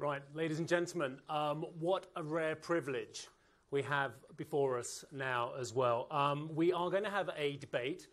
Right, ladies and gentlemen, what a rare privilege we have before us now as well. We are going to have a debate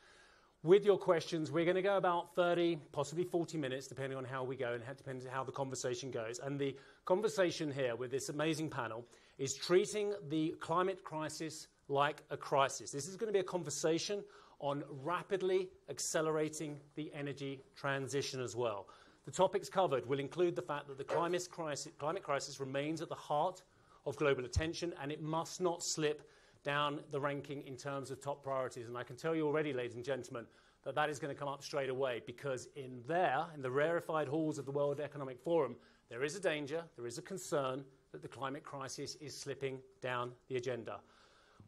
with your questions. We're going to go about 30, possibly 40 minutes, depending on how we go and depending on how the conversation goes. And the conversation here with this amazing panel is treating the climate crisis like a crisis. This is going to be a conversation on rapidly accelerating the energy transition as well. The topics covered will include the fact that the climate crisis remains at the heart of global attention, and it must not slip down the ranking in terms of top priorities. And I can tell you already, ladies and gentlemen, that that is going to come up straight away, because in the rarefied halls of the World Economic Forum, there is a danger, there is a concern that the climate crisis is slipping down the agenda.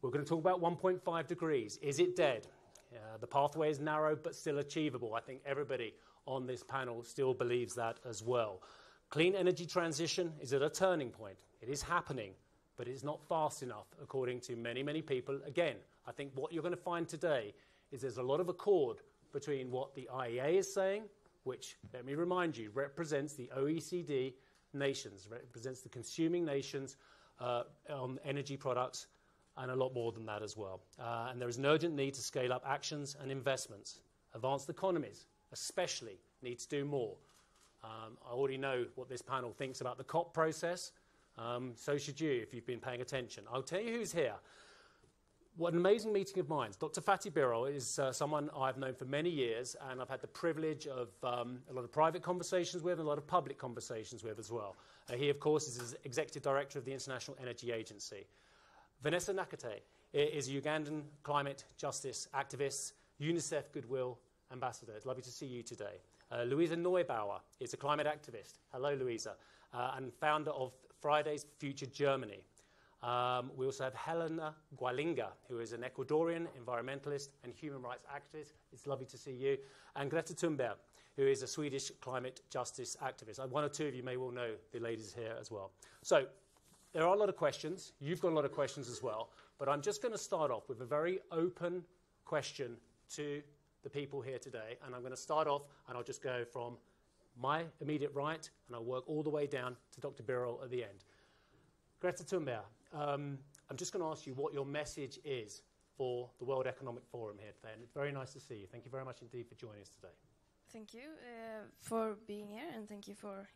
We're going to talk about 1.5 degrees. Is it dead? The pathway is narrow but still achievable. I think everybody on this panel still believes that as well. Clean energy transition is at a turning point. It is happening, but it's not fast enough, according to many, many people. Again, I think what you're going to find today is there's a lot of accord between what the IEA is saying, which, let me remind you, represents the OECD nations, represents the consuming nations on energy products, and a lot more than that as well. And there is an urgent need to scale up actions and investments. Advanced economies especially need to do more. I already know what this panel thinks about the COP process. So should you, if you've been paying attention. I'll tell you who's here. What an amazing meeting of minds. Dr. Fatih Birol is someone I've known for many years, and I've had the privilege of a lot of private conversations with and a lot of public conversations with as well. He, of course, is Executive Director of the International Energy Agency. Vanessa Nakate is a Ugandan climate justice activist, UNICEF Goodwill Ambassador. It's lovely to see you today. Luisa Neubauer is a climate activist. Hello, Luisa. And founder of Fridays for Future Germany. We also have Helena Gualinga, who is an Ecuadorian environmentalist and human rights activist. It's lovely to see you. And Greta Thunberg, who is a Swedish climate justice activist. One or two of you may well know the ladies here as well. So there are a lot of questions. You've got a lot of questions as well. But I'm just going to start off with a very open question to the people here today. And I'm going to start off, and I'll just go from my immediate right, and I'll work all the way down to Dr. Birol at the end. Greta Thunberg, I'm just going to ask you what your message is for the World Economic Forum here today. And it's very nice to see you. Thank you very much indeed for joining us today. Thank you for being here, and thank you for,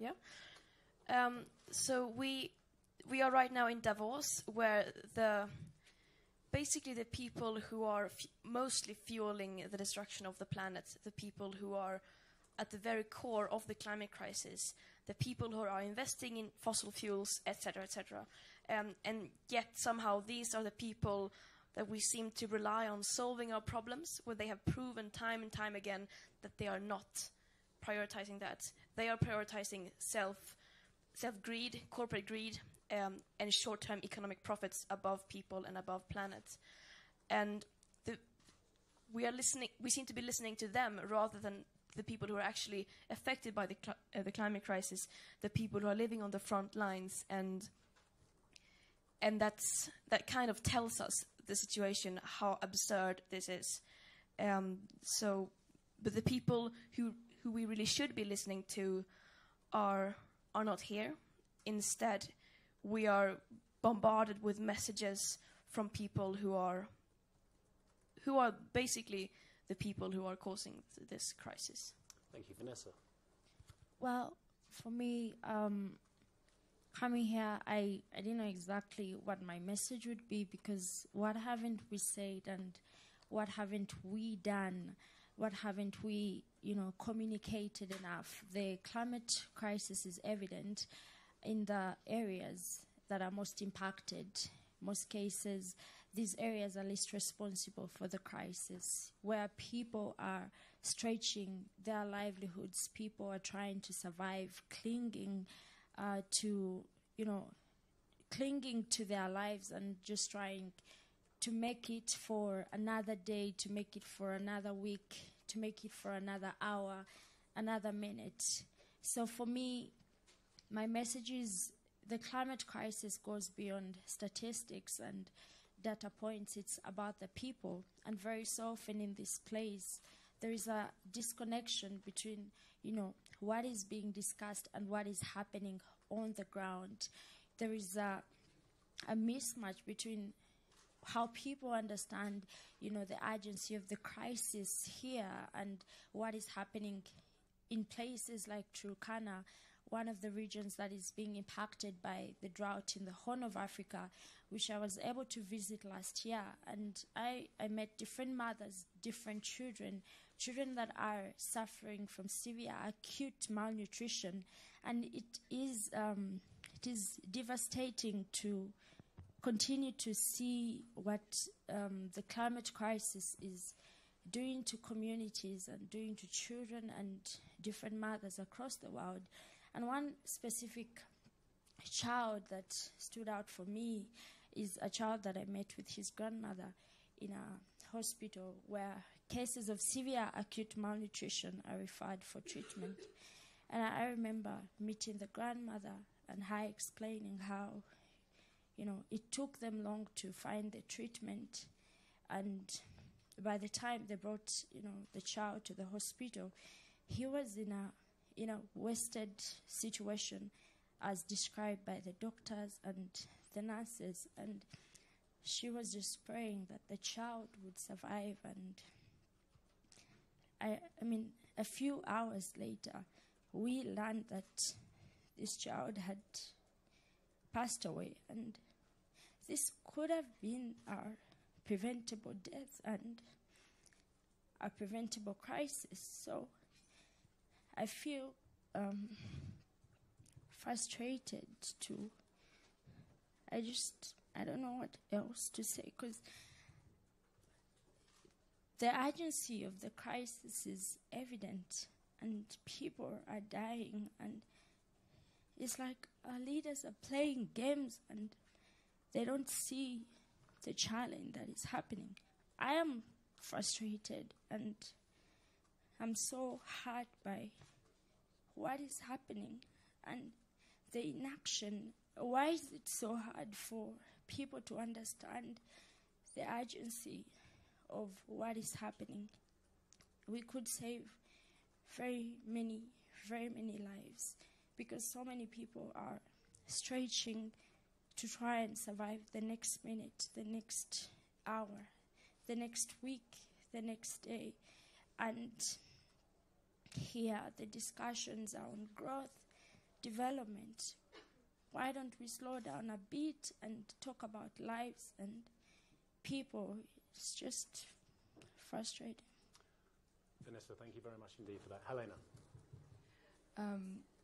so we are right now in Davos, where basically the people who are mostly fueling the destruction of the planet, the people who are at the very core of the climate crisis, the people who are investing in fossil fuels, etc., etc. And yet somehow these are the people that we seem to rely on solving our problems, where they have proven time and time again that they are not prioritizing that. They are prioritizing self-greed, corporate greed, and short-term economic profits above people and above planet. And we seem to be listening to them rather than the people who are actually affected by the climate crisis, the people who are living on the front lines, and that kind of tells us the situation, how absurd this is. But the people who we really should be listening to are not here. Instead, we are bombarded with messages from people who are basically the people who are causing this crisis. Thank you, Vanessa. Well, for me, coming here, I didn't know exactly what my message would be, because what haven't we said, and what haven't we done? What haven't we, communicated enough? The climate crisis is evident in the areas that are most impacted. Most cases, these areas are least responsible for the crisis, where people are stretching their livelihoods, people are trying to survive, clinging to their lives and just trying to make it for another day, to make it for another week, to make it for another hour, another minute. So for me, my message is the climate crisis goes beyond statistics and data points. It's about the people, and very so often in this place there is a disconnection between what is being discussed and what is happening on the ground, there is a mismatch between how people understand, you know, the urgency of the crisis here and what is happening in places like Turkana, one of the regions that is being impacted by the drought in the Horn of Africa, which I was able to visit last year. And I met different mothers, different children, children that are suffering from severe acute malnutrition. And it is devastating to continue to see what the climate crisis is doing to communities and doing to children and different mothers across the world. And one specific child that stood out for me is a child that I met with his grandmother in a hospital where cases of severe acute malnutrition are referred for treatment. And I remember meeting the grandmother and her explaining how, you know, it took them long to find the treatment, and by the time they brought, you know, the child to the hospital, he was in a wasted situation as described by the doctors and the nurses, and she was just praying that the child would survive. And I mean, a few hours later we learned that this child had passed away, and this could have been our preventable death and a preventable crisis. So I feel frustrated too. I don't know what else to say, because the urgency of the crisis is evident and people are dying, and it's like our leaders are playing games and they don't see the challenge that is happening. I am frustrated and I'm so hurt by what is happening and the inaction. Why is it so hard for people to understand the urgency of what is happening? We could save very many lives because so many people are stretching to try and survive the next minute, the next hour, the next week, the next day. And here the discussions are on growth, development. Why don't we slow down a bit and talk about lives and people? It's just frustrating. Vanessa, thank you very much indeed for that. Helena.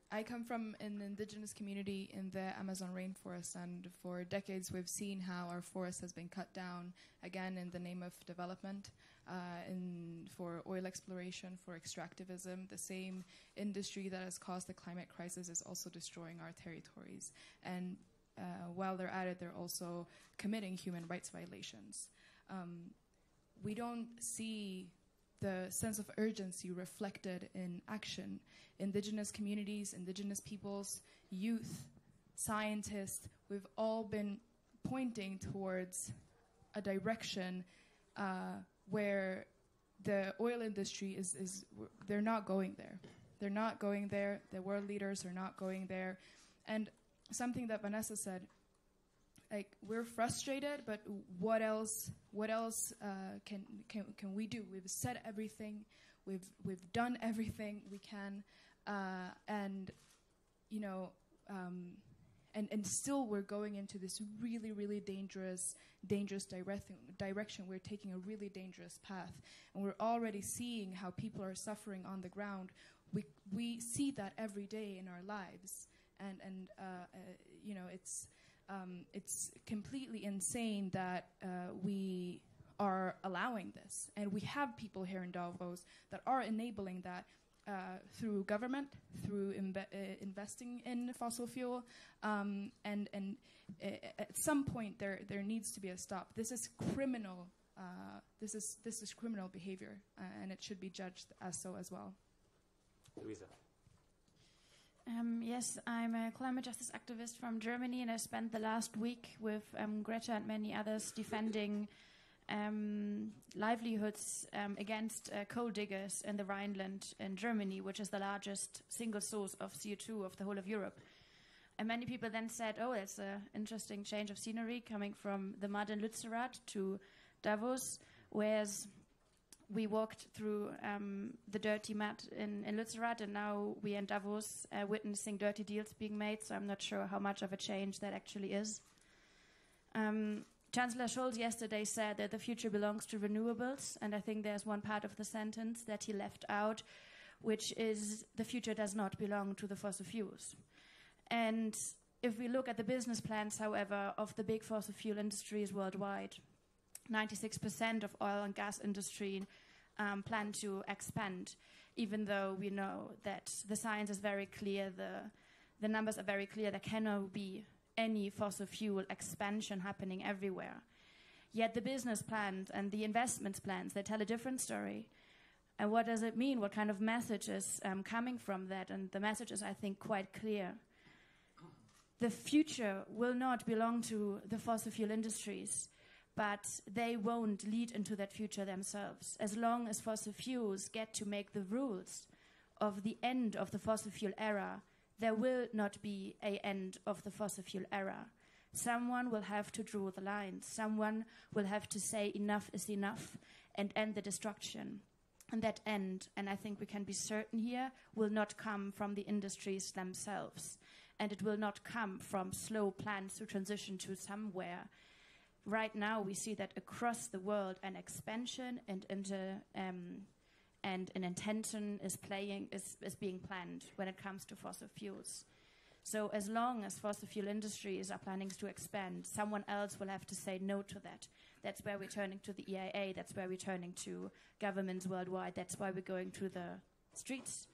I come from an indigenous community in the Amazon rainforest, and for decades we've seen how our forest has been cut down, again in the name of development, for oil exploration, for extractivism. The same industry that has caused the climate crisis is also destroying our territories. And while they're at it, they're also committing human rights violations. We don't see the sense of urgency reflected in action. Indigenous communities, indigenous peoples, youth, scientists, we've all been pointing towards a direction where the oil industry they're not going there. They're not going there. The world leaders are not going there. And something that Vanessa said, like, we're frustrated, but what else can we do? We've said everything, we've done everything we can, and you know, and still we're going into this really dangerous direction. We're taking a really dangerous path, and we're already seeing how people are suffering on the ground. We see that every day in our lives, and you know, it's completely insane that we are allowing this. And we have people here in Davos that are enabling that through government, through investing in fossil fuel. And at some point, there needs to be a stop. This is criminal. This is criminal behavior, and it should be judged as so as well. Luisa. Yes, I'm a climate justice activist from Germany, and I spent the last week with Greta and many others defending livelihoods against coal diggers in the Rhineland in Germany, which is the largest single source of CO2 of the whole of Europe. And many people then said, oh, it's an interesting change of scenery coming from the mud in Lützerath to Davos, whereas we walked through the dirty mud in Lützerath, and now we in Davos witnessing dirty deals being made, so I'm not sure how much of a change that actually is. Chancellor Scholz yesterday said that the future belongs to renewables, and I think there's one part of the sentence that he left out, which is the future does not belong to the fossil fuels. And if we look at the business plans, however, of the big fossil fuel industries worldwide, 96% of oil and gas industry plan to expand, even though we know that the science is very clear, the numbers are very clear, there cannot be any fossil fuel expansion happening everywhere. Yet the business plans and the investment plans, they tell a different story. And what does it mean? What kind of message is coming from that? And the message is, I think, quite clear. The future will not belong to the fossil fuel industries, but they won't lead into that future themselves. As long as fossil fuels get to make the rules of the end of the fossil fuel era, there will not be an end of the fossil fuel era. Someone will have to draw the line. Someone will have to say enough is enough and end the destruction. And that end, and I think we can be certain here, will not come from the industries themselves. And it will not come from slow plans to transition to somewhere. Right now, we see that across the world, an expansion and an intention is being planned when it comes to fossil fuels. So as long as fossil fuel industries are planning to expand, someone else will have to say no to that. That's where we're turning to the EIA. That's where we're turning to governments worldwide. That's why we're going to the streets.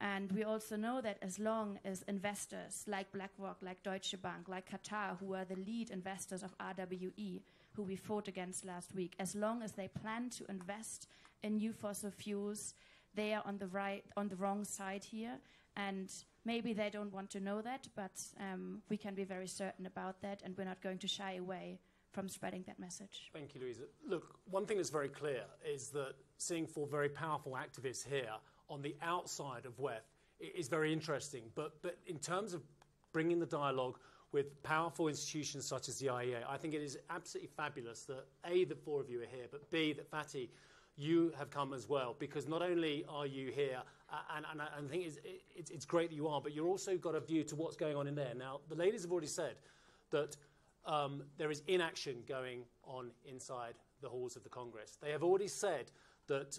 And we also know that as long as investors like BlackRock, like Deutsche Bank, like Qatar, who are the lead investors of RWE, who we fought against last week, as long as they plan to invest in new fossil fuels, they are on the wrong side here. And maybe they don't want to know that, but we can be very certain about that, and we're not going to shy away from spreading that message. Thank you, Luisa. Look, one thing that's very clear is that seeing four very powerful activists here on the outside of WEF is very interesting. But in terms of bringing the dialogue with powerful institutions such as the IEA, I think it is absolutely fabulous that, A, the four of you are here, but B, that Fatih, you have come as well, because not only are you here, and I think it's great that you are, but you've also got a view to what's going on in there. Now, the ladies have already said that there is inaction going on inside the halls of the Congress. They have already said that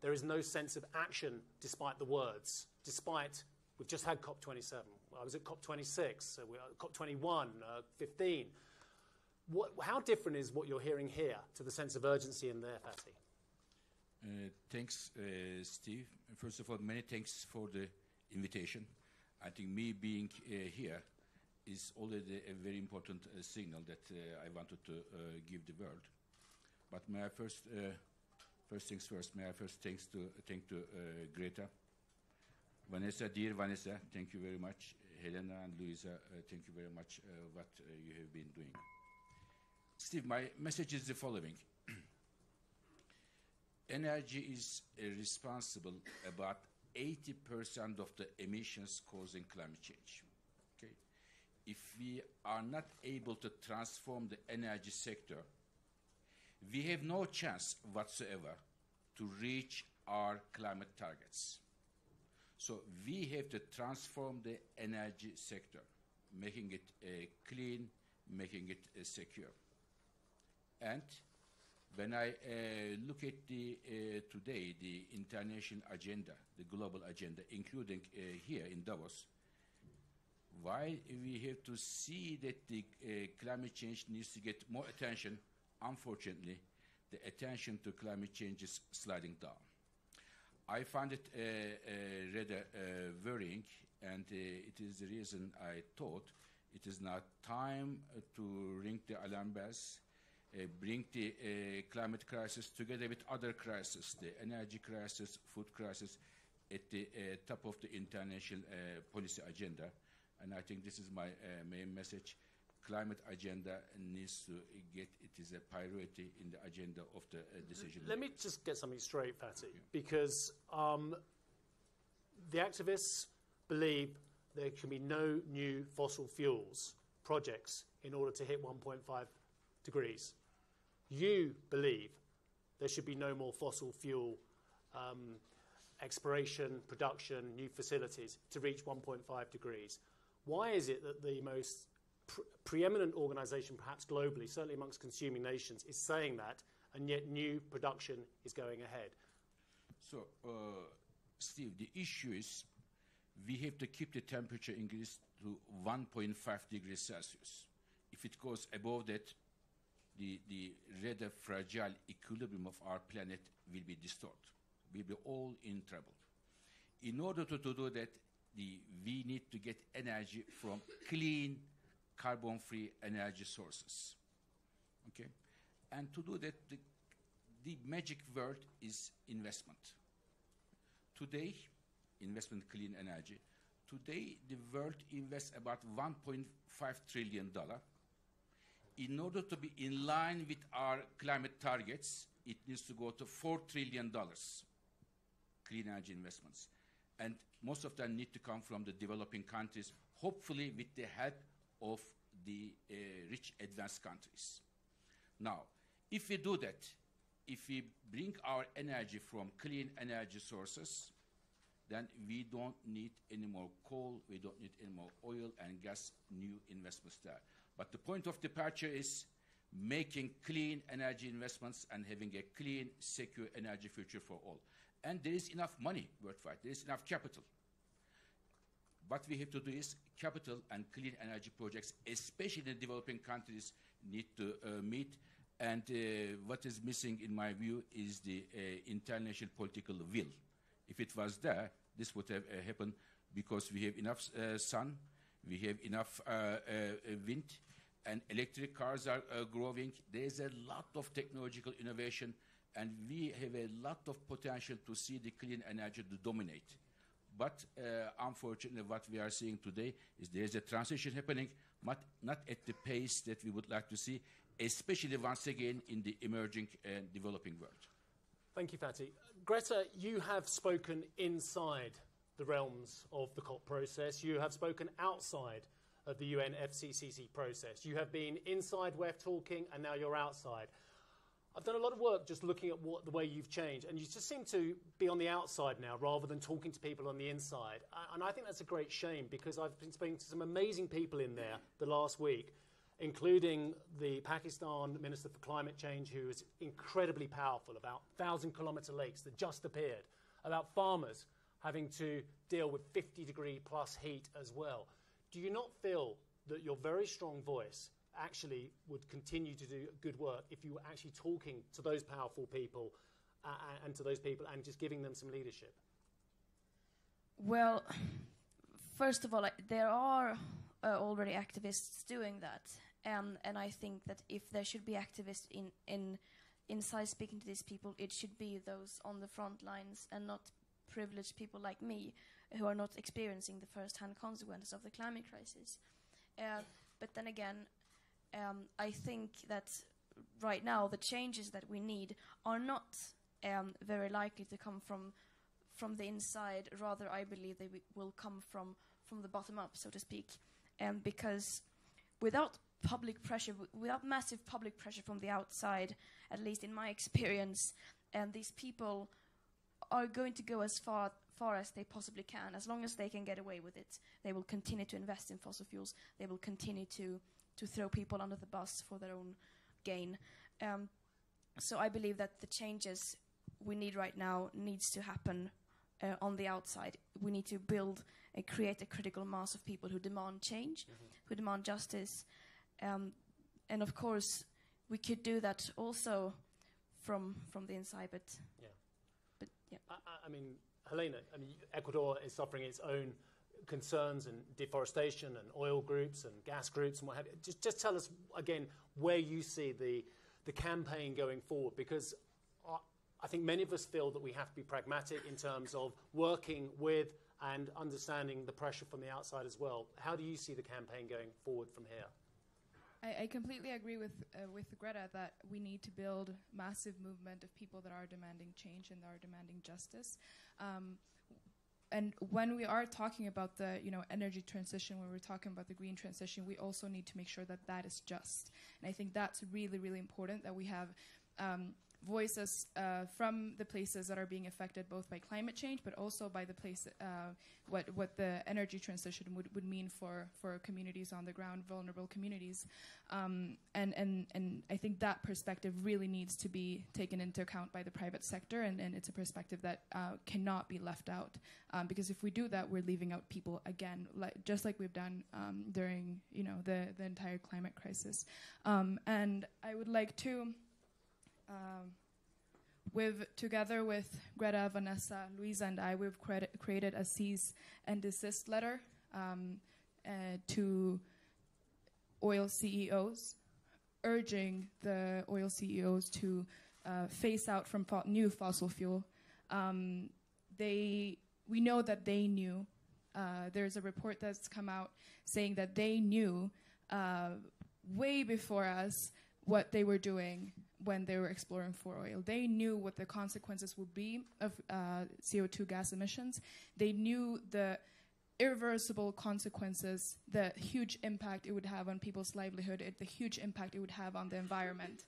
there is no sense of action despite the words, despite we've just had COP27. I was at COP26, so we're at COP21, 15. How different is what you're hearing here to the sense of urgency in there, Fatih? Thanks, Steve. First of all, many thanks for the invitation. I think me being here is already a very important signal that I wanted to give the world. But may I first... First things first, may I first thank Greta. Vanessa, dear Vanessa, thank you very much. Helena and Luisa, thank you very much what you have been doing. Steve, my message is the following. Energy is responsible about 80% of the emissions causing climate change. Okay? If we are not able to transform the energy sector, we have no chance whatsoever to reach our climate targets. So we have to transform the energy sector, making it clean, making it secure. And when I look at today, the international agenda, the global agenda, including here in Davos, why we have to see that the climate change needs to get more attention. Unfortunately, the attention to climate change is sliding down. I find it rather worrying, and it is the reason I thought it is now time to ring the alarm bells, bring the climate crisis together with other crises, the energy crisis, food crisis, at the top of the international policy agenda. And I think this is my main message. Climate agenda needs to get, it is a priority in the agenda of the decision. Let me just get something straight, Fatih, because the activists believe there can be no new fossil fuels projects in order to hit 1.5 degrees. You believe there should be no more fossil fuel exploration, production, new facilities to reach 1.5 degrees. Why is it that the most preeminent organisation, perhaps globally, certainly amongst consuming nations, is saying that, and yet new production is going ahead? So, Steve, the issue is we have to keep the temperature increase to 1.5 degrees Celsius. If it goes above that, the rather fragile equilibrium of our planet will be distorted. We'll be all in trouble. In order to do that, we need to get energy from clean, carbon-free energy sources. Okay? And to do that, the magic word is investment. Today, investment in clean energy. Today, the world invests about $1.5 trillion. In order to be in line with our climate targets, it needs to go to $4 trillion clean energy investments. And most of them need to come from the developing countries, hopefully with the help of the rich advanced countries. Now, if we do that, if we bring our energy from clean energy sources, then we don't need any more coal, we don't need any more oil and gas, new investments there. But the point of departure is making clean energy investments and having a clean, secure energy future for all. And there is enough money worldwide, there is enough capital. What we have to do is capital and clean energy projects, especially in developing countries, need to meet. And what is missing, in my view, is the international political will. If it was there, this would have happened, because we have enough sun, we have enough wind, and electric cars are growing. There's a lot of technological innovation, and we have a lot of potential to see the clean energy to dominate. But unfortunately, what we are seeing today is there's a transition happening, but not at the pace that we would like to see, especially once again in the emerging and developing world. Thank you, Fatih. Greta, you have spoken inside the realms of the COP process. You have spoken outside of the UNFCCC process. You have been inside where talking, and now you're outside. I've done a lot of work just looking at what the way you've changed, and you just seem to be on the outside now rather than talking to people on the inside. And I think that's a great shame, because I've been speaking to some amazing people in there the last week, including the Pakistan Minister for Climate Change, who is incredibly powerful, about 1,000-kilometre lakes that just appeared, about farmers having to deal with 50-degree-plus heat as well. Do you not feel that your very strong voice actually would continue to do good work if you were actually talking to those powerful people and just giving them some leadership? Well, first of all, there are already activists doing that, and I think that if there should be activists inside speaking to these people, it should be those on the front lines and not privileged people like me who are not experiencing the first-hand consequences of the climate crisis. But then again, I think that right now the changes that we need are not very likely to come from the inside. Rather, I believe they will come from the bottom up, so to speak, because without public pressure, without massive public pressure from the outside, at least in my experience, these people are going to go as far as they possibly can. As long as they can get away with it, they will continue to invest in fossil fuels. They will continue to throw people under the bus for their own gain. So I believe that the changes we need right now needs to happen on the outside. We need to build and create a critical mass of people who demand change, who demand justice. And of course, we could do that also from the inside, but... Yeah. Yeah. I mean, Helena, I mean, Ecuador is suffering its own concerns and deforestation and oil groups and gas groups and what have you. Just tell us, again, where you see the campaign going forward, because I think many of us feel that we have to be pragmatic in terms of working with and understanding the pressure from the outside as well. How do you see the campaign going forward from here? I completely agree with Greta that we need to build massive movement of people that are demanding change and that are demanding justice. And when we are talking about the energy transition, when we're talking about the green transition, we also need to make sure that that is just. And I think that's really, really important, that we have voices from the places that are being affected both by climate change, but also by the place, what the energy transition would mean for communities on the ground, vulnerable communities. And I think that perspective really needs to be taken into account by the private sector, and it's a perspective that cannot be left out. Because if we do that, we're leaving out people again, just like we've done during the entire climate crisis. And I would like to, together with Greta, Vanessa, Luisa, and I, we've created a cease and desist letter to oil CEOs, urging the oil CEOs to phase out from new fossil fuel. We know that they knew. There's a report that's come out saying that they knew way before us what they were doing when they were exploring for oil. They knew what the consequences would be of CO2 gas emissions. They knew the irreversible consequences, the huge impact it would have on people's livelihood, the huge impact it would have on the environment.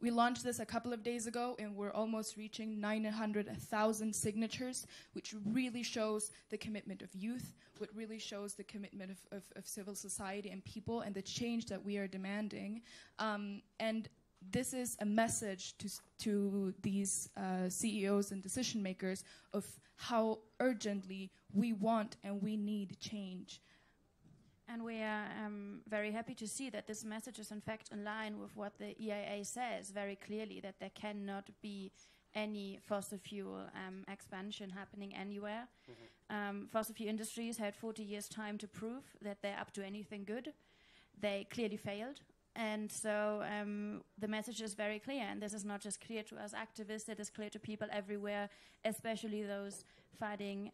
We launched this a couple of days ago, and we're almost reaching 900,000 signatures, which really shows the commitment of youth, what really shows the commitment of civil society and people, and the change that we are demanding. And this is a message to these CEOs and decision makers of how urgently we want and we need change. And we are very happy to see that this message is in fact in line with what the EIA says very clearly, that there cannot be any fossil fuel expansion happening anywhere. Mm-hmm. Fossil fuel industries had 40 years time to prove that they're up to anything good. They clearly failed. And so the message is very clear. And this is not just clear to us activists, it is clear to people everywhere, especially those fighting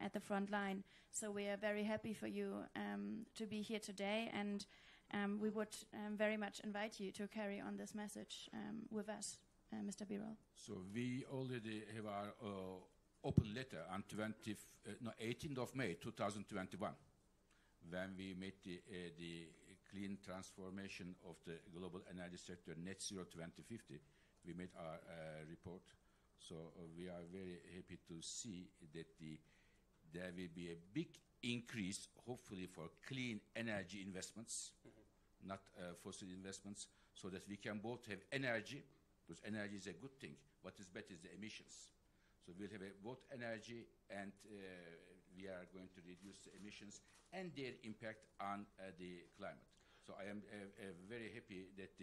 at the front line. So we are very happy for you to be here today, and we would very much invite you to carry on this message with us, Mr. Birol. So we already have our open letter on 18th of May 2021, when we made the clean transformation of the global energy sector, net zero 2050. We made our report. So we are very happy to see that there will be a big increase, hopefully, for clean energy investments, mm-hmm. not fossil investments, so that we can both have energy, because energy is a good thing. What is better is the emissions. So we'll have both energy, and we are going to reduce the emissions and their impact on the climate. So I am very happy that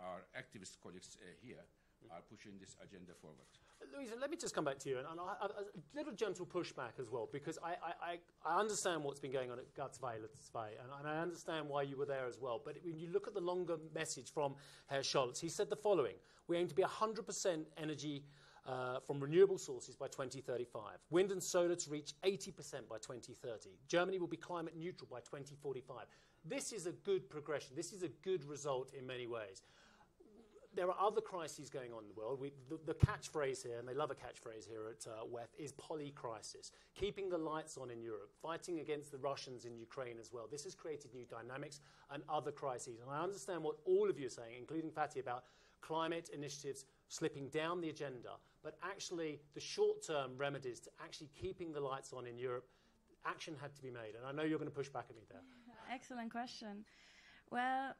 our activist colleagues here are pushing this agenda forward. Luisa, let me just come back to you, and a little gentle pushback as well, because I understand what's been going on at Garzweiler 2, and I understand why you were there as well. But when you look at the longer message from Herr Scholz, he said the following: we aim to be 100% energy from renewable sources by 2035, wind and solar to reach 80% by 2030. Germany will be climate neutral by 2045. This is a good progression. This is a good result in many ways. There are other crises going on in the world. The catchphrase here, and they love a catchphrase here at WEF, is polycrisis, keeping the lights on in Europe, fighting against the Russians in Ukraine as well. This has created new dynamics and other crises. And I understand what all of you are saying, including Fatih, about climate initiatives slipping down the agenda. But actually, the short-term remedies to actually keeping the lights on in Europe, action had to be made. And I know you're going to push back at me there. Excellent question. Well,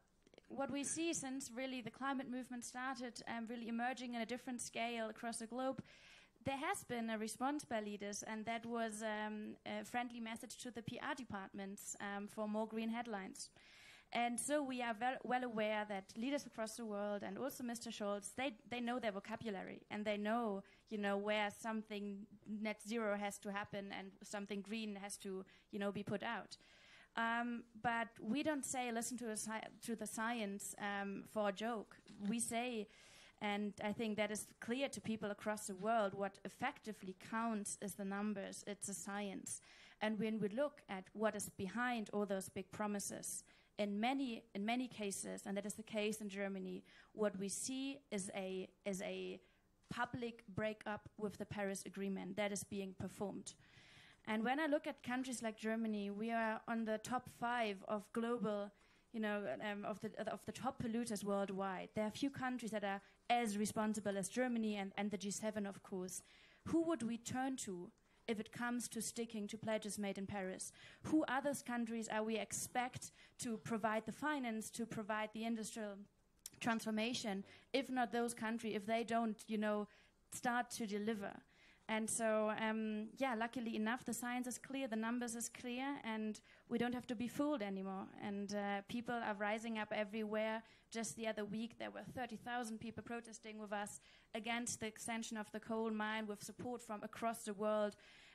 what we see since really the climate movement started really emerging in a different scale across the globe, there has been a response by leaders, and that was a friendly message to the PR departments for more green headlines. And so we are well aware that leaders across the world, and also Mr. Scholz, they know their vocabulary, and they know, where something net zero has to happen and something green has to, be put out. But we don't say, listen to the science for a joke. We say, and I think that is clear to people across the world, what effectively counts is the numbers, it's the science. And when we look at what is behind all those big promises, in many cases, and that is the case in Germany, what we see is a public breakup with the Paris Agreement that is being performed. And when I look at countries like Germany, we are on the top 5 of global, of the top polluters worldwide. There are few countries that are as responsible as Germany and the G7, of course. Who would we turn to if it comes to sticking to pledges made in Paris? Who other countries are we expect to provide the finance, to provide the industrial transformation, if not those countries, if they don't, start to deliver? And so, luckily enough, the science is clear, the numbers is clear, and we don't have to be fooled anymore. And people are rising up everywhere. Just the other week, there were 30,000 people protesting with us against the extension of the coal mine with support from across the world.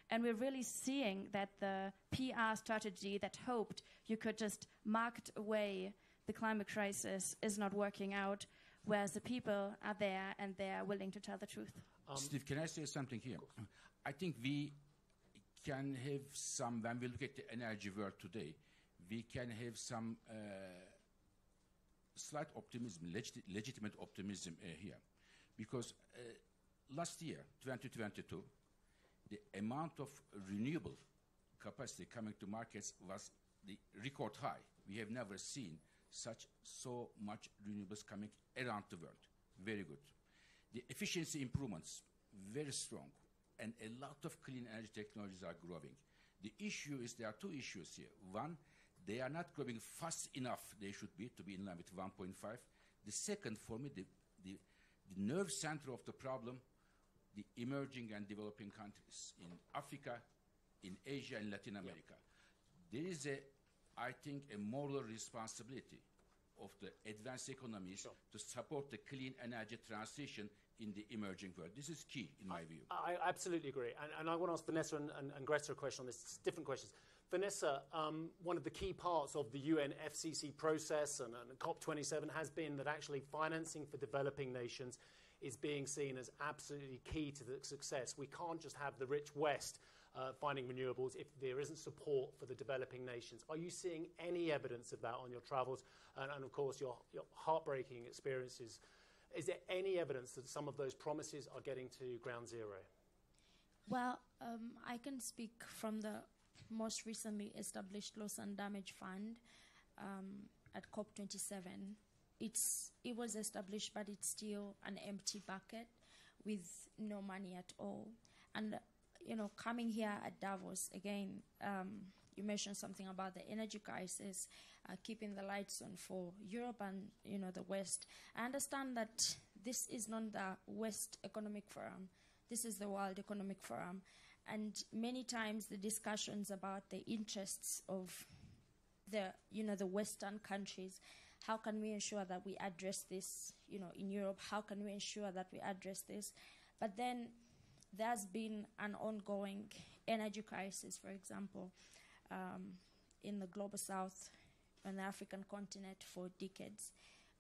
And we're really seeing that the PR strategy that hoped you could just market away the climate crisis is not working out, whereas the people are there and they are willing to tell the truth. Steve, can I say something here? I think we can have some, when we look at the energy world today, we can have some slight optimism, legitimate optimism here. Because last year, 2022, the amount of renewable capacity coming to markets was the record high. We have never seen so much renewables coming around the world. Very good. The efficiency improvements, very strong, and a lot of clean energy technologies are growing. The issue is there are two issues here. One, they are not growing fast enough they should be to be in line with 1.5. The second, for me, the nerve center of the problem, the emerging and developing countries in Africa, in Asia, and Latin America. There is, I think, a moral responsibility of the advanced economies to support the clean energy transition in the emerging world. This is key, in my view. I absolutely agree. And I want to ask Vanessa and Greta a question on this. It's different questions. Vanessa, one of the key parts of the UNFCCC process and COP27 has been that actually financing for developing nations is being seen as absolutely key to the success. We can't just have the rich West finding renewables if there isn't support for the developing nations. Are you seeing any evidence of that on your travels and of course, your heartbreaking experiences? Is there any evidence that some of those promises are getting to ground zero? Well, I can speak from the most recently established loss and damage fund at COP27. It was established, but it's still an empty bucket with no money at all. And, coming here at Davos, again, you mentioned something about the energy crisis, keeping the lights on for Europe and, the West. I understand that this is not the West Economic Forum. This is the World Economic Forum. And many times the discussions about the interests of the, the Western countries, how can we ensure that we address this, in Europe? How can we ensure that we address this? But then there's been an ongoing energy crisis, for example, in the global south and the African continent for decades,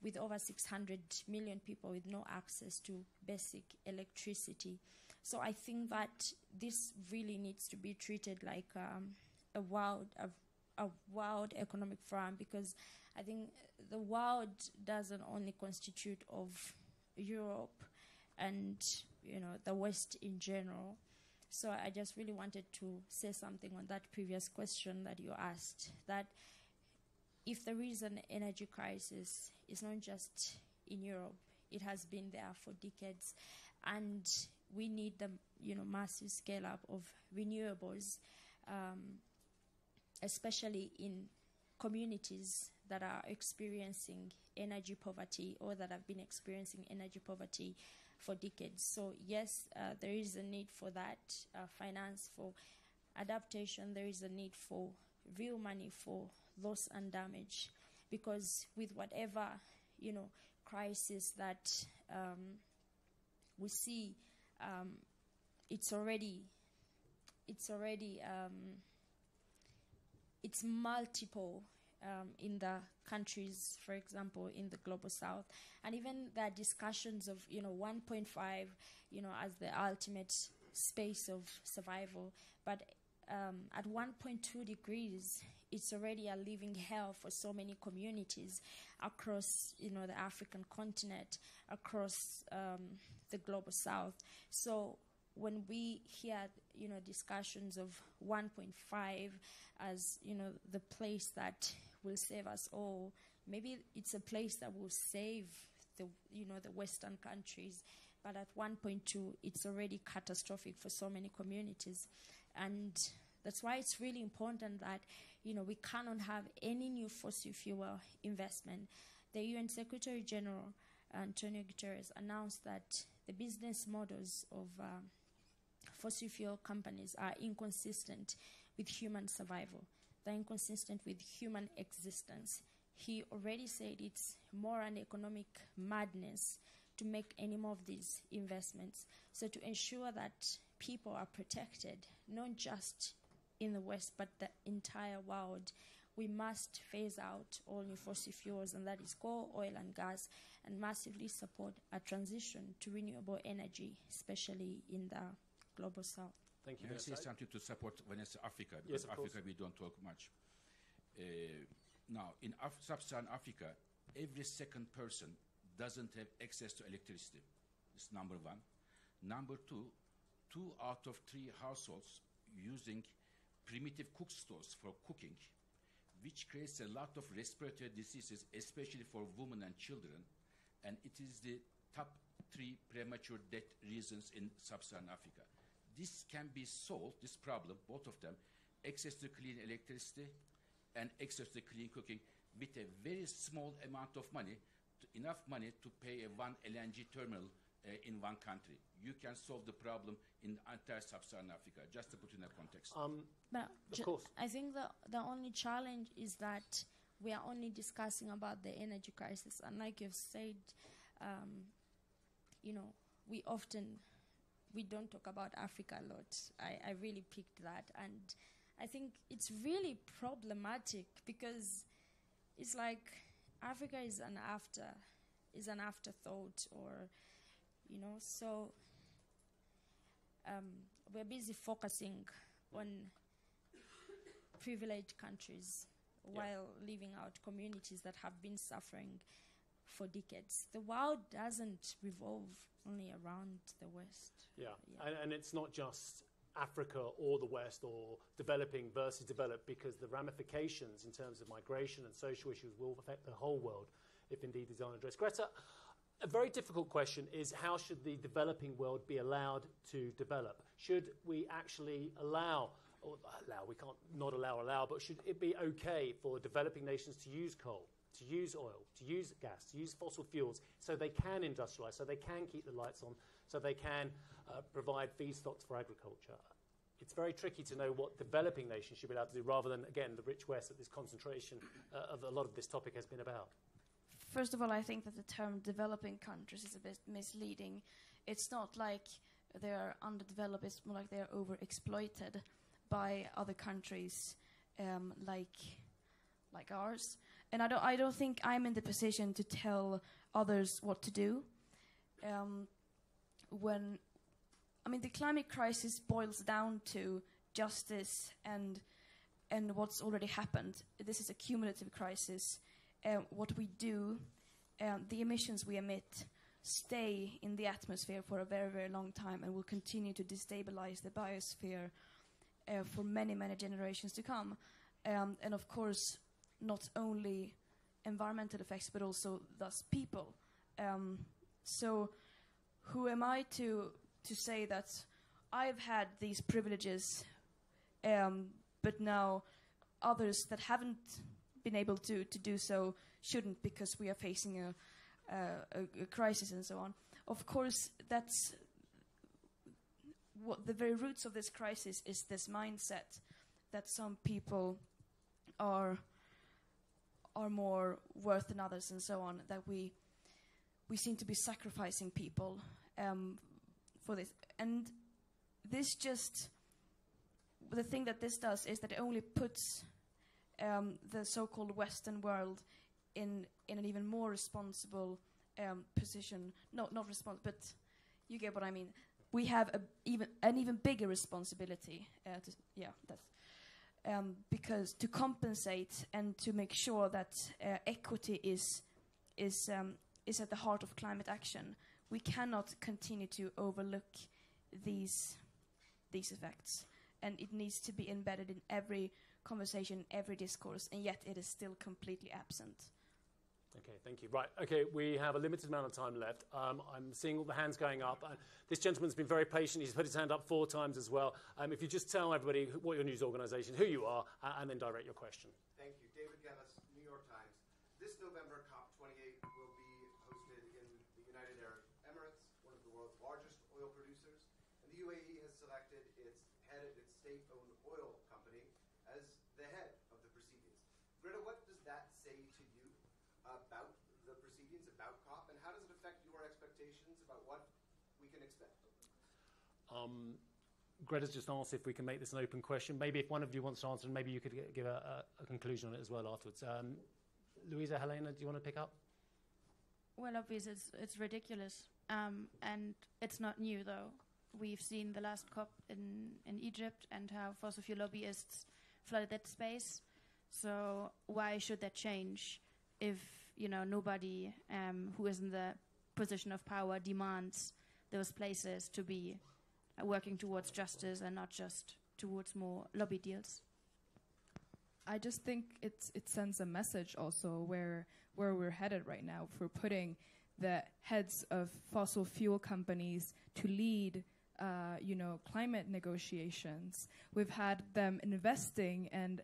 with over 600 million people with no access to basic electricity. So I think that this really needs to be treated like a World Economic Forum, because I think the world doesn't only constitute of Europe and the West in general. So I just really wanted to say something on that previous question that you asked, that if there is an energy crisis, it's not just in Europe. It has been there for decades, and we need the massive scale up of renewables, especially in communities that are experiencing energy poverty or that have been experiencing energy poverty for decades. So yes, there is a need for that finance for adaptation. There is a need for real money for loss and damage, because with whatever crisis that we see, it's multiple in the countries, for example, in the global south. And even the discussions of, 1.5, as the ultimate space of survival. But at 1.2 degrees, it's already a living hell for so many communities across, the African continent, across the global south. So when we hear, discussions of 1.5 as, the place that will save us all, maybe it's a place that will save the Western countries, but at 1.2, it's already catastrophic for so many communities. And that's why it's really important that, we cannot have any new fossil fuel investment. The UN Secretary General, Antonio Guterres, announced that the business models of fossil fuel companies are inconsistent with human survival. They're inconsistent with human existence. He already said it's more an economic madness to make any more of these investments. So to ensure that people are protected, not just in the West, but the entire world, we must phase out all new fossil fuels, and that is coal, oil and gas, and massively support a transition to renewable energy, especially in the global south. Thank you. Can I say something to support Vanessa Africa? Because yes, Africa, we don't talk much. Now, in Sub-Saharan Africa, every second person doesn't have access to electricity. It's number one. Number two, 2 out of 3 households using primitive cook stoves for cooking, which creates a lot of respiratory diseases, especially for women and children. And it is the top 3 premature death reasons in Sub-Saharan Africa. This can be solved, this problem, both of them, access to clean electricity, and access to clean cooking with a very small amount of money, enough money to pay a 1 LNG terminal in one country. You can solve the problem in the entire Sub-Saharan Africa, just to put in that context. Of course. I think the only challenge is that we are only discussing about the energy crisis. And like you've said, we don't talk about Africa a lot. I really picked that. And I think it's really problematic because it's like Africa is an afterthought, or so we're busy focusing on privileged countries while leaving out communities that have been suffering for decades. The world doesn't revolve only around the West. Yeah. And it's not just Africa or the West, or developing versus developed, because the ramifications in terms of migration and social issues will affect the whole world if indeed these aren't addressed. Greta, a very difficult question is, how should the developing world be allowed to develop? Should we actually but should it be okay for developing nations to use coal, to use oil, to use gas, to use fossil fuels, so they can industrialize, so they can keep the lights on, so they can provide feedstocks for agriculture? It's very tricky to know what developing nations should be allowed to do, rather than, again, the rich West that this concentration of a lot of this topic has been about. First of all, I think that the term developing countries is a bit misleading. It's not like they are underdeveloped, it's more like they are overexploited by other countries like ours, and I don't think I'm in the position to tell others what to do. The climate crisis boils down to justice and what's already happened. This is a cumulative crisis. What we do, the emissions we emit, stay in the atmosphere for a very, very long time and will continue to destabilize the biosphere for many, many generations to come. And of course, not only environmental effects, but also thus people. So who am I to say that I've had these privileges, but now others that haven't been able to do so shouldn't, because we are facing a crisis and so on? Of course, that's what the very roots of this crisis is, this mindset that some people are more worth than others and so on, that we seem to be sacrificing people for this. And this the thing that this does is that it only puts the so-called Western world in an even more responsible position. No, not responsible, but you get what I mean. We have an even bigger responsibility. because to compensate and to make sure that equity is at the heart of climate action. We cannot continue to overlook these effects, and it needs to be embedded in every conversation, every discourse, and yet it is still completely absent. Okay, thank you. Right, okay, we have a limited amount of time left. I'm seeing all the hands going up. This gentleman's been very patient. He's put his hand up 4 times as well. If you just tell everybody what your news organisation, who you are, and then direct your question. Thank you. David Geddes, New York Times. This November, COP28 will be hosted in the United Arab Emirates, one of the world's largest oil producers, and the UAE has selected its head of its state-owned oil company as the head of the proceedings. Greta, what does that say to you about the proceedings, about COP, and how does it affect your expectations about what we can expect? Greta's just asked if we can make this an open question. Maybe if one of you wants to answer, and maybe you could give a conclusion on it as well afterwards. Luisa, Helena, do you want to pick up? Well, obviously, it's ridiculous, and it's not new, though. We've seen the last COP in Egypt and how fossil fuel lobbyists flooded that space. So why should that change if, you know, nobody who is in the position of power demands those places to be working towards justice and not just towards more lobby deals? I just think it sends a message also where we're headed right now. If we're putting the heads of fossil fuel companies to lead you know, climate negotiations. We've had them investing and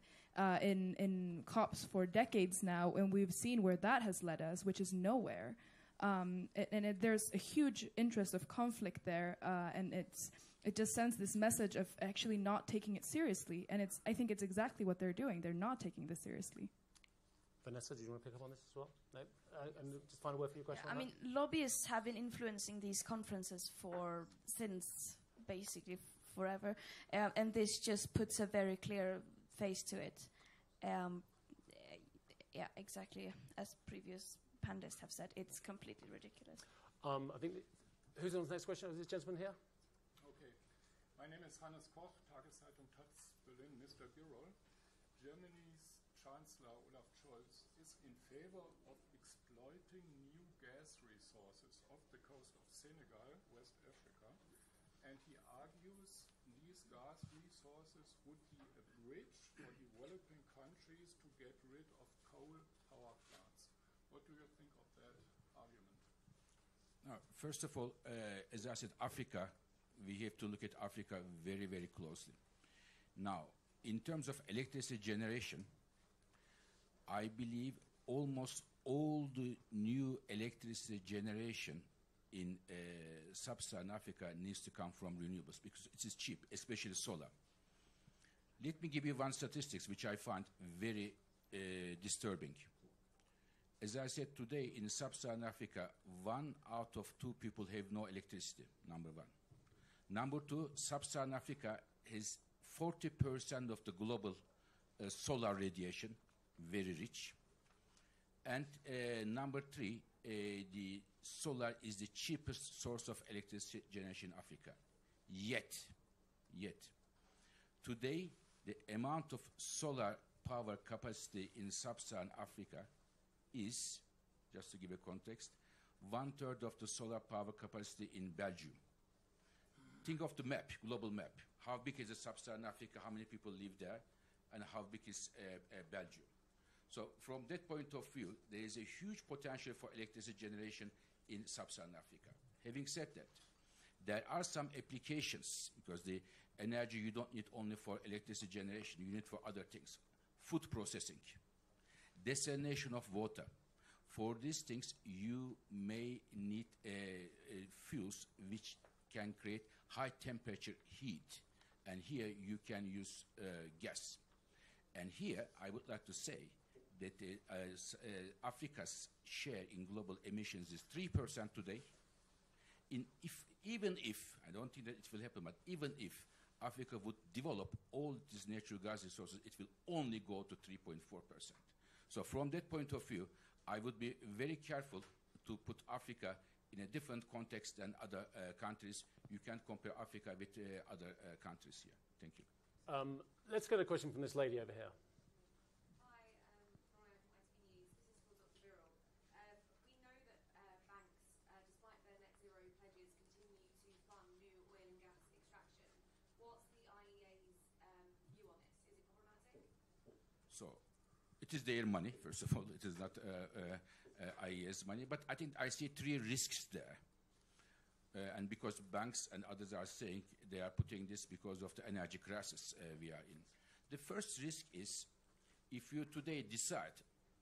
in COPs for decades now, and we've seen where that has led us, which is nowhere. There's a huge interest of conflict there, and it just sends this message of actually not taking it seriously. And I think it's exactly what they're doing. They're not taking this seriously. Vanessa, do you want to pick up on this as well? No? And just find a word for your question. Yeah, I mean, lobbyists have been influencing these conferences since basically forever, and this just puts a very clear face to it. Yeah, exactly as previous panelists have said, it's completely ridiculous. I think who's on the next question? Is this gentleman here? Okay, my name is Hannes Koch, Tageszeitung Taz, Berlin. Mr. Birol, Germany's Chancellor Olaf Scholz is in favor of exploiting new gas resources off the coast of Senegal, West Africa, and he argues these gas resources would be a bridge for developing countries to get rid of coal power plants. What do you think of that argument? Now, first of all, as I said, Africa, we have to look at Africa very, very closely. Now, in terms of electricity generation, I believe almost all the new electricity generation in Sub-Saharan Africa needs to come from renewables because it is cheap, especially solar. Let me give you one statistic which I find very disturbing. As I said today, in Sub-Saharan Africa, 1 out of 2 people have no electricity, number one. Number two, Sub-Saharan Africa has 40% of the global solar radiation, very rich. And number three, the solar is the cheapest source of electricity generation in Africa. Yet, today, the amount of solar power capacity in Sub-Saharan Africa is, just to give a context, 1/3 of the solar power capacity in Belgium. Think of the map, global map. How big is Sub-Saharan Africa, how many people live there, and how big is Belgium? So from that point of view, there is a huge potential for electricity generation in Sub-Saharan Africa. Having said that, there are some applications, because the energy you don't need only for electricity generation, you need for other things. Food processing, desalination of water. For these things, you may need fuels which can create high temperature heat. And here you can use gas. And here I would like to say that Africa's share in global emissions is 3% today. Even if, I don't think that it will happen, but even if Africa would develop all these natural gas resources, it will only go to 3.4%. So from that point of view, I would be very careful to put Africa in a different context than other countries. You can't compare Africa with other countries here. Thank you. Let's get a question from this lady over here. So it is their money, first of all. It is not IEA's money. But I think I see three risks there. And because banks and others are saying they are putting this because of the energy crisis we are in. The first risk is if you today decide,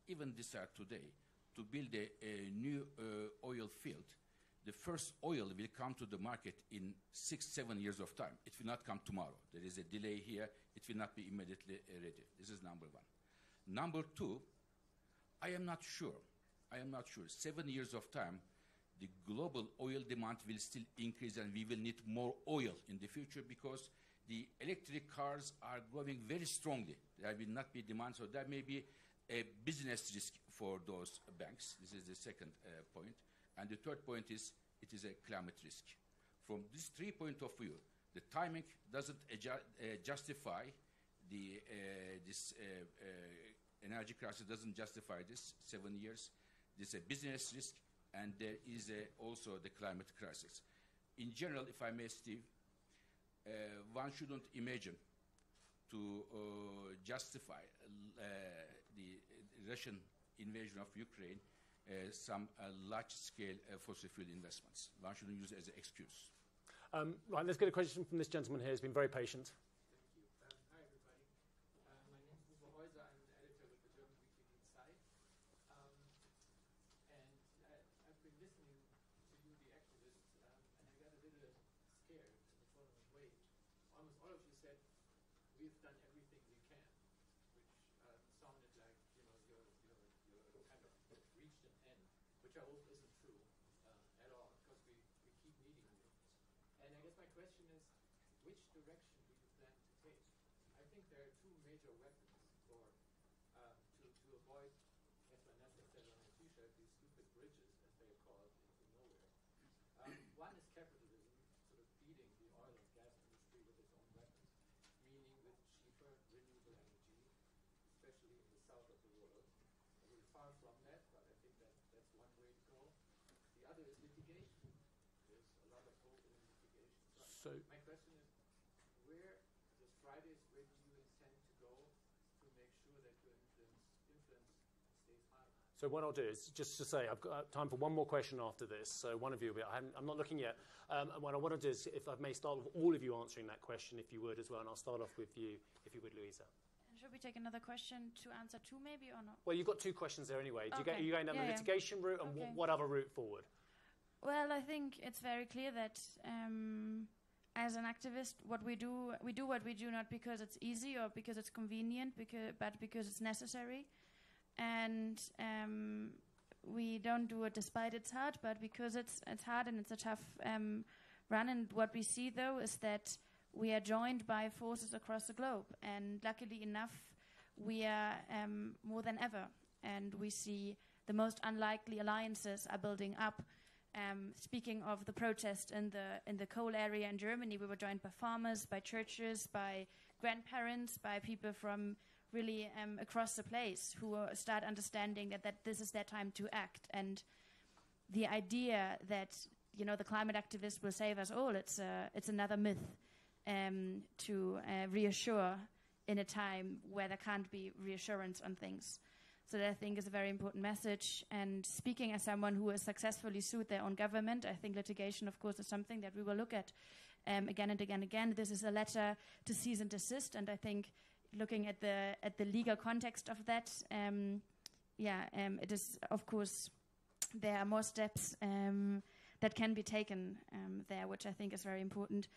even decide today, to build a new oil field, the first oil will come to the market in 6-7 years of time. It will not come tomorrow. There is a delay here. It will not be immediately ready. This is number one. Number two, I am not sure. 7 years of time, the global oil demand will still increase and we will need more oil in the future because the electric cars are growing very strongly. There will not be demand, so there may be a business risk for those banks. This is the second point. And the third point is, it is a climate risk. From these three points of view, the timing doesn't justify the, energy crisis doesn't justify this, 7 years. There's a business risk, and there is also the climate crisis. In general, if I may, Steve, one shouldn't imagine to justify the Russian invasion of Ukraine some large-scale fossil fuel investments. One shouldn't use it as an excuse. Right, let's get a question from this gentleman here. He's been very patient. Thank you. Hi, everybody. My name is Uwe Heuser. I'm an editor with the German Weekly Inside. And I've been listening to you, the activists, and I got a little scared in the following way. Almost all of you said, we've done everything we can, which sounded like, you know, you're kind of reached an end, which I hope isn't true at all, because we keep needing you. And I guess my question is, which direction do you plan to take? I think there are two major weapons for, to avoid, as Vanessa said on her t-shirt, these stupid bridges, as they are called, into nowhere. One is capitalism, sort of feeding the oil and gas industry with its own weapons, meaning with cheaper renewable energy, especially in the south of the world. We're far from that, but I think that that's one way to go. The other is litigation. There's a lot of hope in litigation. So my question is, where does where do you intend to go to make sure that your influence stays high? So what I'll do is just to say I've got time for one more question after this. So one of you, I'm not looking yet. And what I want to do is, if I may, start with all of you answering that question, if you would as well, and I'll start off with you, if you would, Luisa. Should we take another question to answer two, maybe, or not? Well, you've got two questions there anyway. Do you going down the litigation route, and what other route forward? Well, I think it's very clear that as an activist, what we do what we do not because it's easy or because it's convenient, but because it's necessary. And we don't do it despite it's hard, but because it's hard and it's a tough run. And what we see, though, is that we are joined by forces across the globe, and luckily enough, we are more than ever. And we see the most unlikely alliances are building up. Speaking of the protest in the coal area in Germany, we were joined by farmers, by churches, by grandparents, by people from really across the place who start understanding that this is their time to act. And the idea that, you know, the climate activists will save us all, it's another myth. To reassure in a time where there can't be reassurance on things. So that, I think, is a very important message. And speaking as someone who has successfully sued their own government, I think litigation, of course, is something that we will look at again and again and again. This is a letter to cease and desist, and I think looking at the legal context of that, it is, of course, there are more steps that can be taken there, which I think is very important.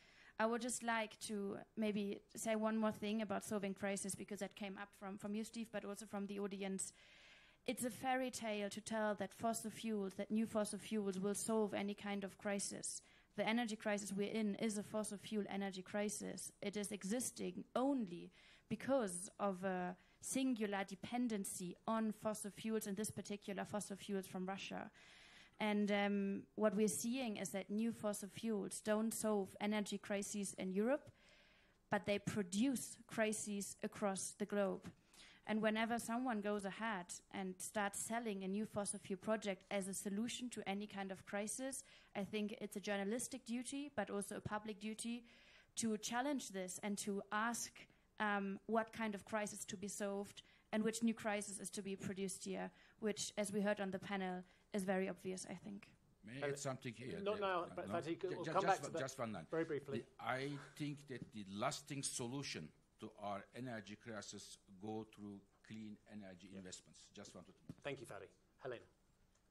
I would just like to maybe say one more thing about solving crisis, because that came up from you, Steve, but also from the audience. It's a fairy tale to tell that new fossil fuels will solve any kind of crisis. The energy crisis we're in is a fossil fuel energy crisis. It is existing only because of a singular dependency on fossil fuels, and this particular fossil fuels from Russia. And what we're seeing is that new fossil fuels don't solve energy crises in Europe. but they produce crises across the globe. And whenever someone goes ahead and starts selling a new fossil fuel project as a solution to any kind of crisis, I think it's a journalistic duty, but also a public duty, to challenge this and to ask what kind of crisis to be solved and which new crisis is to be produced here, which, as we heard on the panel, is very obvious, I think. May I add something here? Not now, but Fatih, we'll come back to that just one very briefly. I think that the lasting solution to our energy crisis go through clean energy investments. Just wanted to. Thank you, Fatih. Helena.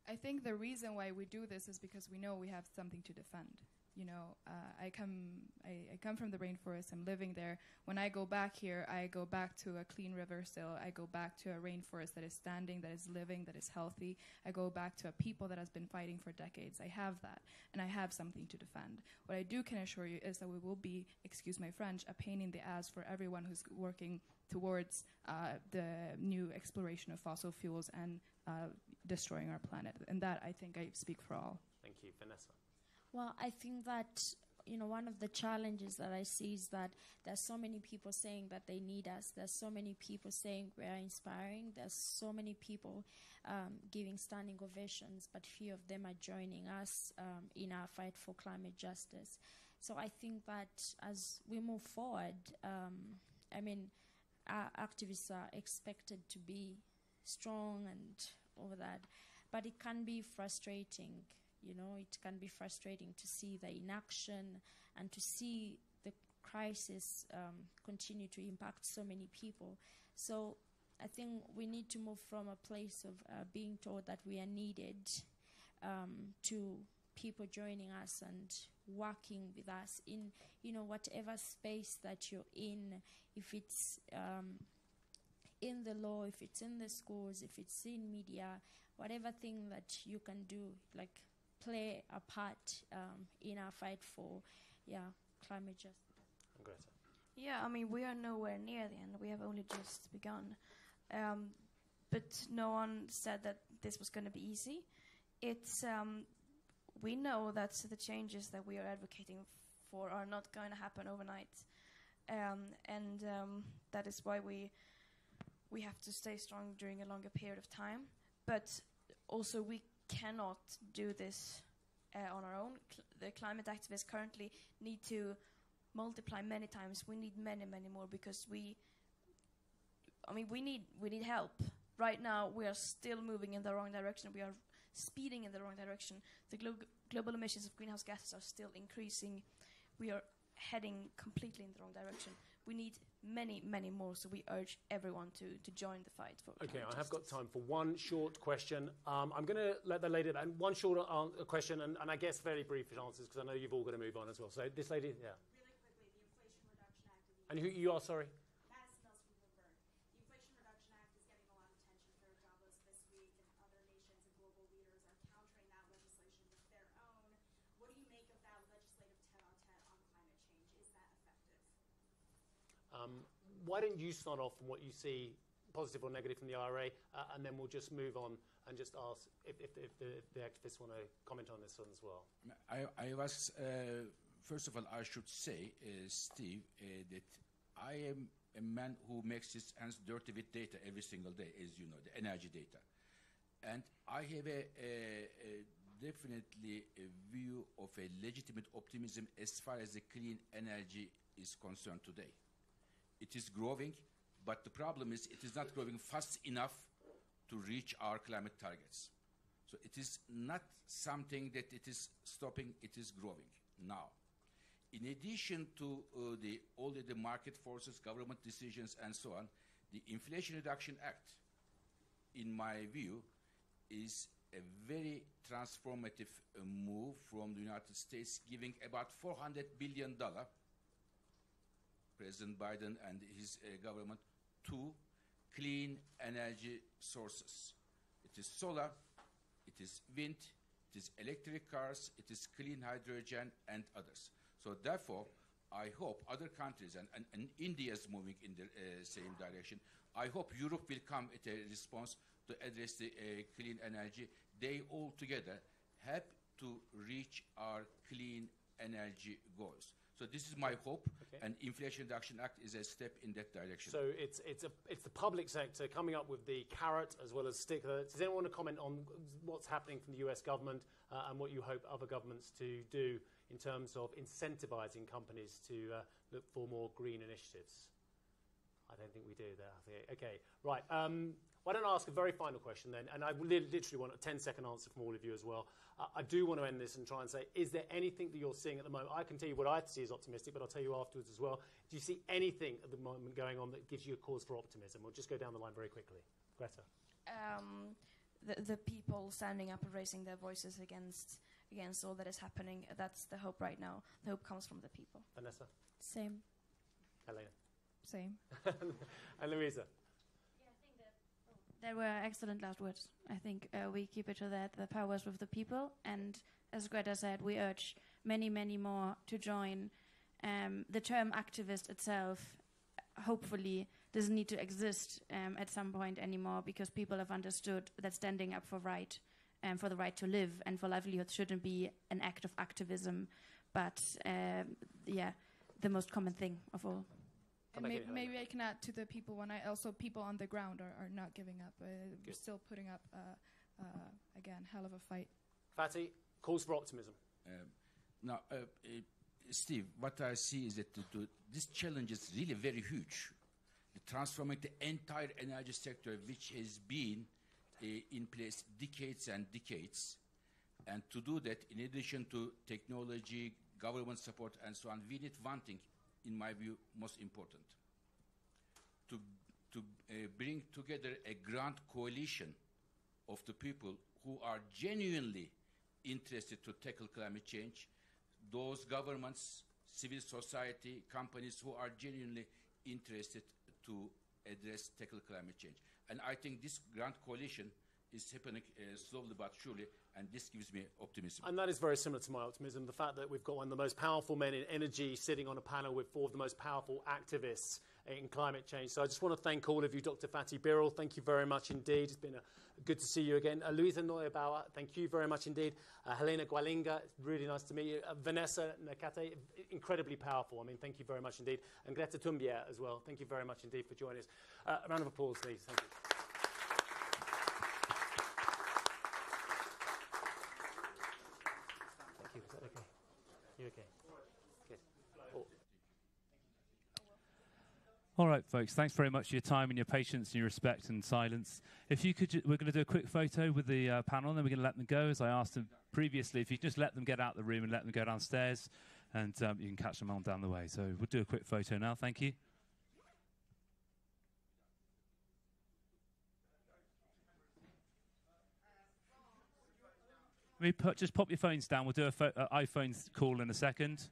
I think the reason why we do this is because we know we have something to defend. You know, I come from the rainforest. I'm living there. When I go back here, I go back to a clean river still. I go back to a rainforest that is standing, that is living, that is healthy. I go back to a people that has been fighting for decades. I have that, and I have something to defend. What I do can assure you is that we will be, excuse my French, a pain in the ass for everyone who's working towards the new exploration of fossil fuels and destroying our planet. And that, I think, I speak for all. Thank you, Vanessa. Well, I think that, you know, one of the challenges that I see is that there's so many people saying that they need us. There's so many people saying we are inspiring. There's so many people giving standing ovations, but few of them are joining us in our fight for climate justice. So I think that as we move forward, I mean, our activists are expected to be strong and all that, but it can be frustrating. You know, it can be frustrating to see the inaction and to see the crisis continue to impact so many people. So I think we need to move from a place of being told that we are needed to people joining us and working with us in, you know, whatever space that you're in, if it's in the law, if it's in the schools, if it's in media, whatever thing that you can do, like, play a part in our fight for, climate justice. Greta. Yeah, I mean, we are nowhere near the end. We have only just begun. But no one said that this was going to be easy. It's we know that the changes that we are advocating for are not going to happen overnight, and that is why we have to stay strong during a longer period of time. But also we cannot do this on our own. The climate activists currently need to multiply many times. We need many, many more because we need help. Right now, we are still moving in the wrong direction. We are speeding in the wrong direction. The global emissions of greenhouse gases are still increasing. We are heading completely in the wrong direction. We need many, many more, so we urge everyone to join the fight for climate justice. I have got time for one short question. I'm going to let the lady, and one short question, and I guess very brief answers, because I know you've all got to move on as well. So this lady, yeah. Really quickly, the Inflation Reduction Act. And who you are, sorry? Madison Nelson Bloomberg. The Inflation Reduction Act is getting a lot of attention here at Davos this week, and other nations and global leaders are countering that legislation with their own. What do you make of that legislative tête-à-tête on climate change? Is that effective? Why don't you start off from what you see, positive or negative, from the IRA, and then we'll just move on and just ask if the activists want to comment on this one as well. I was, first of all, I should say, Steve, that I am a man who makes his hands dirty with data every single day, as you know, the energy data. And I have a definitely a view of a legitimate optimism as far as the clean energy is concerned today. It is growing, but the problem is it is not growing fast enough to reach our climate targets. So it is not something that it is stopping, it is growing now. In addition to all the market forces, government decisions, and so on, the Inflation Reduction Act, in my view, is a very transformative move from the United States, giving about $400 billion President Biden and his government to clean energy sources. It is solar, it is wind, it is electric cars, it is clean hydrogen, and others. So therefore, I hope other countries, and India is moving in the same direction. I hope Europe will come at a response to address the clean energy. They all together help to reach our clean energy goals. So this is my hope, and Inflation Reduction Act is a step in that direction. So it's the public sector coming up with the carrot as well as stick. Does anyone want to comment on what's happening from the US government and what you hope other governments to do in terms of incentivizing companies to look for more green initiatives? I don't think we do that. Okay, right. Why don't I ask a very final question then? And I literally want a 10-second answer from all of you as well. I do want to end this and try and say, is there anything that you're seeing at the moment? I can tell you what I see is optimistic, but I'll tell you afterwards as well. Do you see anything at the moment going on that gives you a cause for optimism? We'll just go down the line very quickly. Greta. The people standing up and raising their voices against all that is happening, that's the hope right now. The hope comes from the people. Vanessa? Same. Helena? Same. And Luisa? Yeah, I think that there were excellent last words. I think we keep it to that. The power is with the people. And as Greta said, we urge many, many more to join. The term activist itself hopefully doesn't need to exist at some point anymore, because people have understood that standing up for right and for the right to live and for livelihood shouldn't be an act of activism, but yeah, the most common thing of all. Maybe I can add to the people one. Also, people on the ground are not giving up. We're still putting up, again, hell of a fight. Fatih, calls for optimism. Now, Steve, what I see is that this challenge is really very huge. Transforming the entire energy sector, which has been in place decades and decades. And to do that, in addition to technology, government support, and so on, we need one thing, in my view, most important, to bring together a grand coalition of the people who are genuinely interested to tackle climate change, those governments, civil society, companies who are genuinely interested to tackle climate change. And I think this grand coalition is happening slowly but surely, and this gives me optimism. And that is very similar to my optimism, the fact that we've got one of the most powerful men in energy sitting on a panel with four of the most powerful activists in climate change. So I just want to thank all of you. Dr. Fatih Birol, thank you very much indeed. It's been good to see you again. Luisa Neubauer, thank you very much indeed. Helena Gualinga, really nice to meet you. Vanessa Nakate, incredibly powerful. I mean, thank you very much indeed. And Greta Thunberg as well. Thank you very much indeed for joining us. A round of applause, please. Thank you. All right, folks, thanks very much for your time and your patience and your respect and silence. If you could, we're going to do a quick photo with the panel, and then we're going to let them go. As I asked them previously, if you just let them get out of the room and let them go downstairs, and you can catch them on down the way. So we'll do a quick photo now. Thank you. Let me just pop your phones down. We'll do an iPhone call in a second.